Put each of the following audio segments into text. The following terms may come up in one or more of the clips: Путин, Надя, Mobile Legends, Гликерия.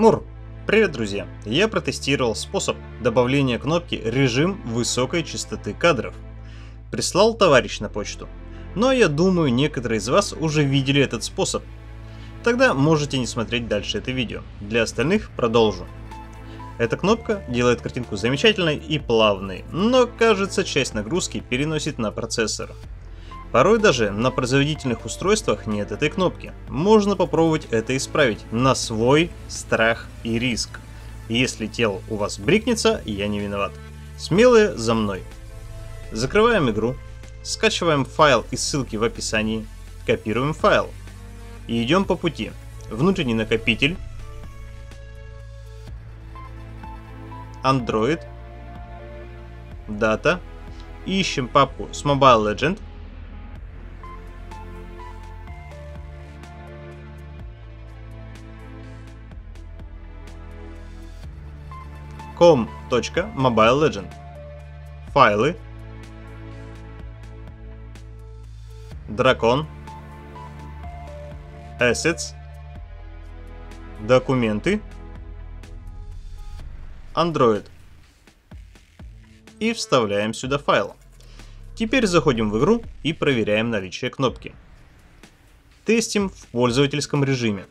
Мур, привет, друзья! Я протестировал способ добавления кнопки «Режим высокой частоты кадров». Прислал товарищ на почту. Но я думаю, некоторые из вас уже видели этот способ. Тогда можете не смотреть дальше это видео. Для остальных продолжу. Эта кнопка делает картинку замечательной и плавной, но, кажется, часть нагрузки переносит на процессор. Порой даже на производительных устройствах нет этой кнопки. Можно попробовать это исправить на свой страх и риск. Если тело у вас брикнется, я не виноват. Смелые за мной. Закрываем игру, скачиваем файл из ссылки в описании, копируем файл и идем по пути. Внутренний накопитель, Android, дата, ищем папку с Mobile Legends, com.mobile legend, файлы, дракон, assets, документы, Android. И вставляем сюда файл. Теперь заходим в игру и проверяем наличие кнопки. Тестим в пользовательском режиме.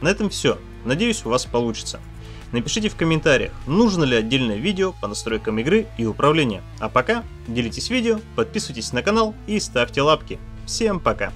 На этом все. Надеюсь, у вас получится. Напишите в комментариях, нужно ли отдельное видео по настройкам игры и управления. А пока делитесь видео, подписывайтесь на канал и ставьте лапки. Всем пока!